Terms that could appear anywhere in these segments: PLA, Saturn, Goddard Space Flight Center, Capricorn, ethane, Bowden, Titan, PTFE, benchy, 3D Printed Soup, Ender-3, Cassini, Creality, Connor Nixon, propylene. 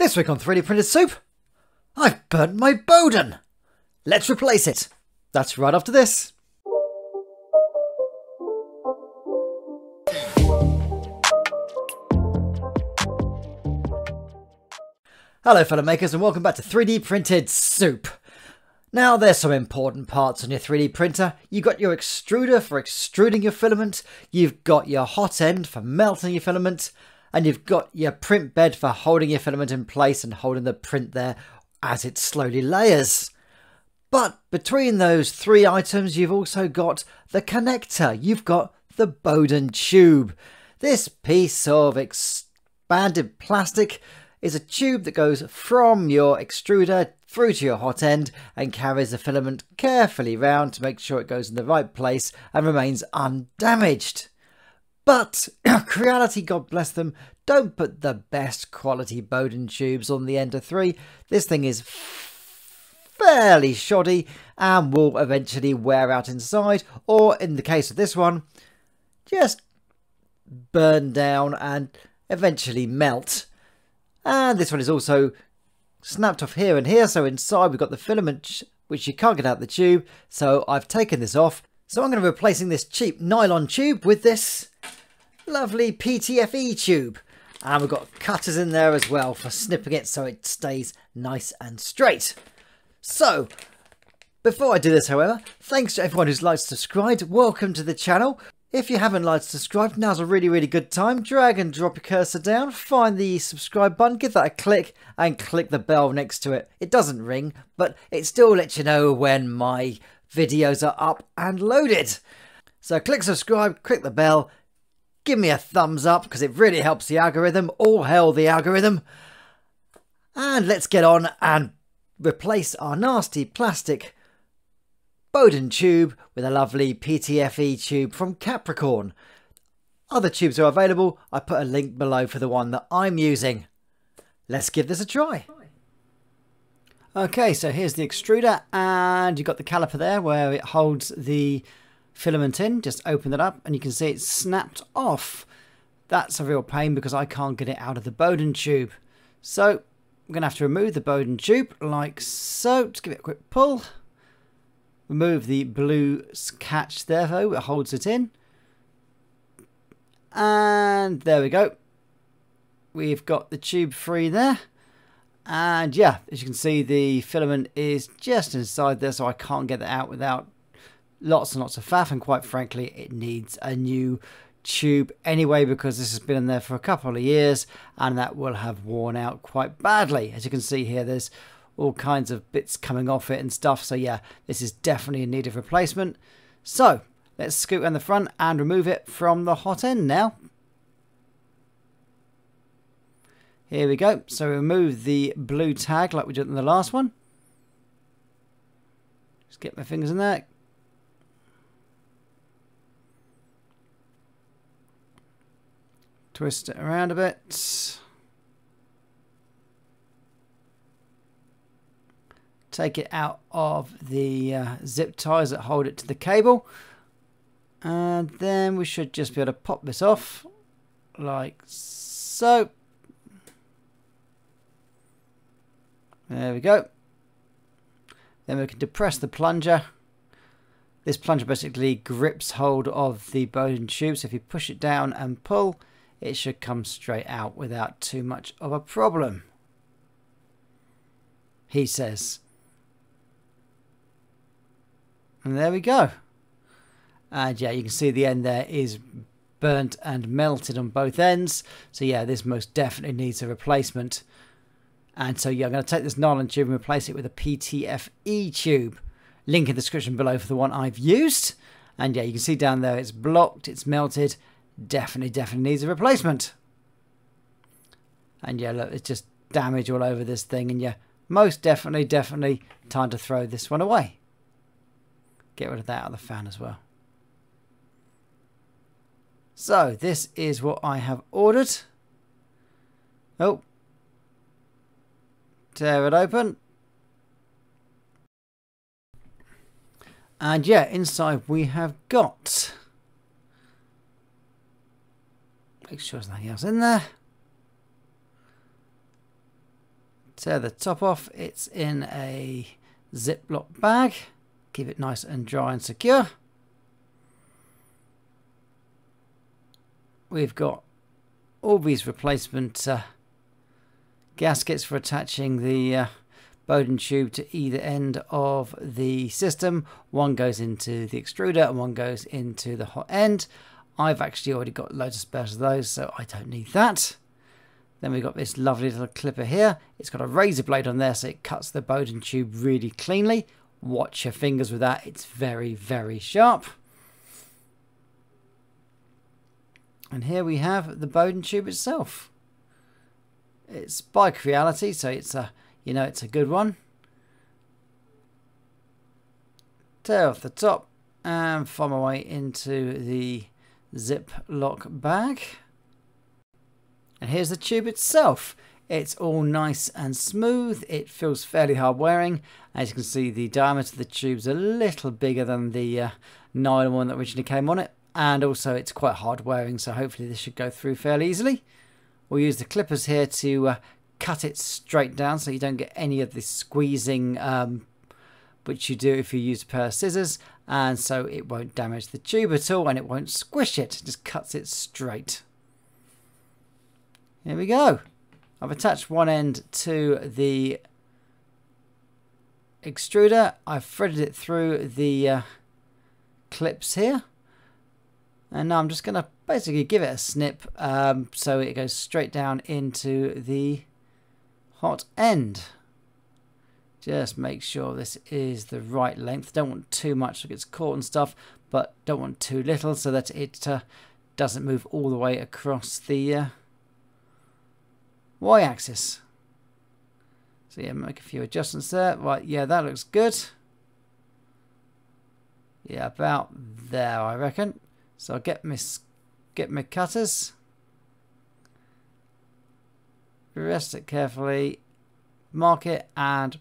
This week on 3D Printed Soup, I've burnt my Bowden! Let's replace it! That's right after this. Hello fellow makers and welcome back to 3D Printed Soup. Now there's some important parts on your 3D printer. You've got your extruder for extruding your filament, you've got your hot end for melting your filament, and you've got your print bed for holding your filament in place and holding the print there as it slowly layers. But between those three items, you've also got the connector. You've got the Bowden tube. This piece of expanded plastic is a tube that goes from your extruder through to your hot end and carries the filament carefully round to make sure it goes in the right place and remains undamaged. But Creality, God bless them, don't put the best quality Bowden tubes on the Ender-3. This thing is fairly shoddy and will eventually wear out inside, or in the case of this one, just burn down and eventually melt. And this one is also snapped off here and here, so inside we've got the filament which you can't get out the tube, so I've taken this off. So I'm going to be replacing this cheap nylon tube with this lovely PTFE tube, and we've got cutters in there as well for snipping it so it stays nice and straight. So before I do this, however, thanks to everyone who's liked, subscribed. Welcome to the channel. If you haven't liked, subscribed, now's a really good time. Drag and drop your cursor down, find the subscribe button, give that a click and click the bell next to it. It doesn't ring, but it still lets you know when my videos are up and loaded. So click subscribe, click the bell, give me a thumbs up because it really helps the algorithm. All hail the algorithm. And let's get on and replace our nasty plastic Bowden tube with a lovely PTFE tube from Capricorn. Other tubes are available. I put a link below for the one that I'm using. Let's give this a try. Okay, so here's the extruder and you've got the caliper there where it holds the filament in. Just open that up and you can see it's snapped off. That's a real pain because I can't get it out of the Bowden tube. So I'm going to have to remove the Bowden tube like so. Just give it a quick pull. Remove the blue catch there though, it holds it in. And there we go. We've got the tube free there. And yeah, as you can see, the filament is just inside there, so I can't get that out without lots and lots of faff, and quite frankly it needs a new tube anyway because this has been in there for a couple of years and that will have worn out quite badly. As you can see here, there's all kinds of bits coming off it and stuff, so yeah, this is definitely in need of replacement. So let's scoot around the front and remove it from the hot end now. Here we go. So remove the blue tag like we did in the last one. Just get my fingers in there. Twist it around a bit. Take it out of the zip ties that hold it to the cable. And then we should just be able to pop this off like so. There we go. Then we can depress the plunger. This plunger basically grips hold of the Bowden tube, so if you push it down and pull, it should come straight out without too much of a problem, he says. And there we go. And yeah, you can see the end there is burnt and melted on both ends. So yeah, this most definitely needs a replacement. And so yeah, I'm going to take this nylon tube and replace it with a PTFE tube. Link in the description below for the one I've used. And yeah, you can see down there it's blocked, it's melted. Definitely needs a replacement. And yeah, look, it's just damage all over this thing. And yeah, most definitely time to throw this one away. Get rid of that out of the fan as well. So this is what I have ordered. Oh. Tear it open. And yeah, inside we have got, make sure there's nothing else in there. Tear the top off. It's in a Ziploc bag. Keep it nice and dry and secure. We've got all these replacement gaskets for attaching the Bowden tube to either end of the system. One goes into the extruder and one goes into the hot end. I've actually already got loads of spares of those, so I don't need that. Then we've got this lovely little clipper here. It's got a razor blade on there, so it cuts the Bowden tube really cleanly. Watch your fingers with that. It's very, very sharp. And here we have the Bowden tube itself. It's by Creality, so it's a, you know, it's a good one. Tear off the top and find my way into the Ziploc bag. And here's the tube itself. It's all nice and smooth. It feels fairly hard wearing. As you can see, the diameter of the tube's a little bigger than the nylon one that originally came on it. And also it's quite hard wearing, so hopefully this should go through fairly easily. We'll use the clippers here to cut it straight down so you don't get any of the squeezing which you do if you use a pair of scissors, and so it won't damage the tube at all and it won't squish it. It just cuts it straight. Here we go. I've attached one end to the extruder. I've threaded it through the clips here. And now I'm just going to basically give it a snip so it goes straight down into the hot end. Just make sure this is the right length. Don't want too much so it gets caught and stuff, but don't want too little so that it doesn't move all the way across the y-axis. So yeah, make a few adjustments there. Right, yeah, that looks good. Yeah, about there, I reckon. So I'll get my cutters, rest it carefully, mark it and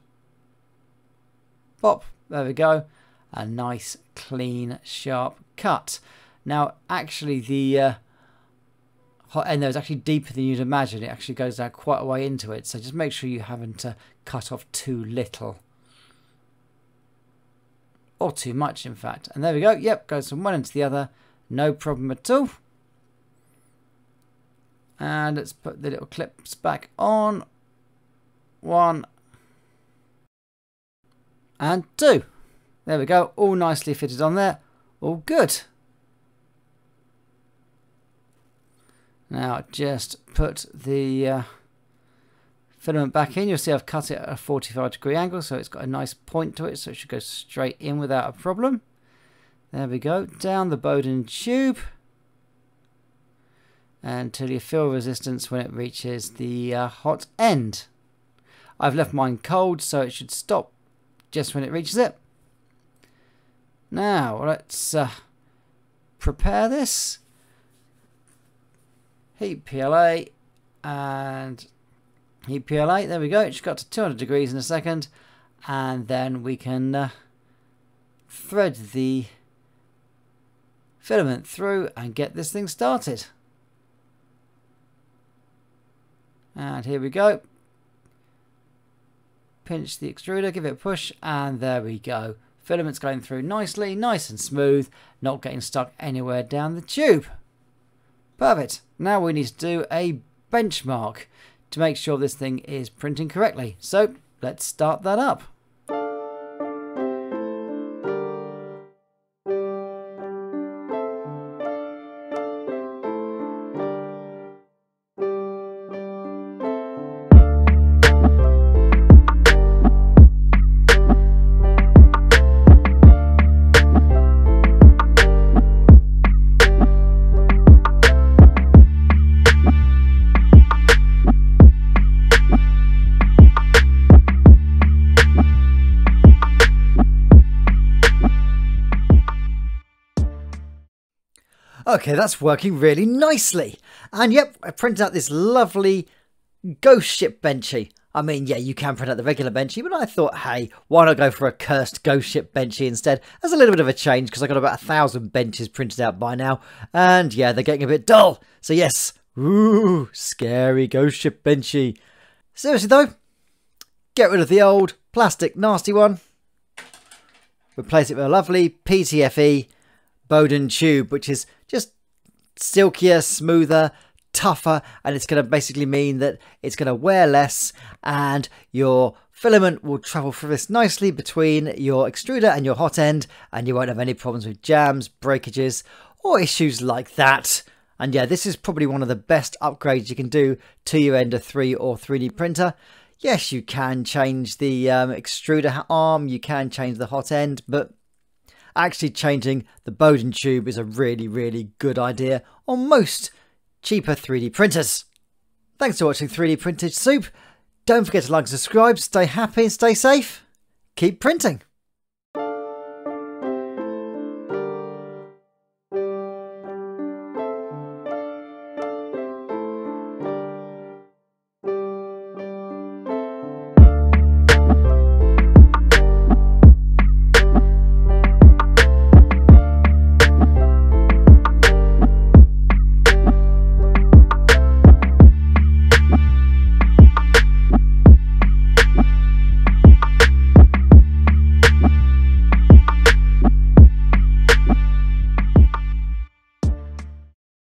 pop, there we go, a nice clean sharp cut. Now actually the hot end there is actually deeper than you'd imagine. It actually goes down quite a way into it, so just make sure you haven't cut off too little. Or too much in fact, and there we go, yep, goes from one end to the other. No problem at all. And let's put the little clips back on. One. And two. There we go. All nicely fitted on there. All good. Now just put the filament back in. You'll see I've cut it at a 45-degree angle, so it's got a nice point to it, so it should go straight in without a problem. There we go, down the Bowden tube until you feel resistance when it reaches the hot end. I've left mine cold, so it should stop just when it reaches it. Now let's prepare this. Heat PLA and heat PLA, there we go, it just got to 200 degrees in a second, and then we can thread the filament through and get this thing started. And here we go. Pinch the extruder, give it a push, and there we go. Filament's going through nicely, nice and smooth, not getting stuck anywhere down the tube. Perfect. Now we need to do a benchmark to make sure this thing is printing correctly. So let's start that up. Okay, that's working really nicely. And yep, I printed out this lovely ghost ship benchy. I mean, yeah, you can print out the regular benchy, but I thought, hey, why not go for a cursed ghost ship benchy instead? That's a little bit of a change because I got about 1,000 benches printed out by now. And yeah, they're getting a bit dull. So yes, ooh, scary ghost ship benchy. Seriously though, Get rid of the old plastic nasty one. Replace it with a lovely PTFE Bowden tube, which is just silkier, smoother, tougher, and it's going to basically mean that it's going to wear less and your filament will travel through this nicely between your extruder and your hot end, and you won't have any problems with jams, breakages or issues like that. And yeah, this is probably one of the best upgrades you can do to your Ender-3 or 3D printer. Yes, you can change the extruder arm, you can change the hot end, but actually changing the Bowden tube is a really, really good idea on most cheaper 3D printers. Thanks for watching 3D Printed Soup. Don't forget to like and subscribe, stay happy and stay safe. Keep printing.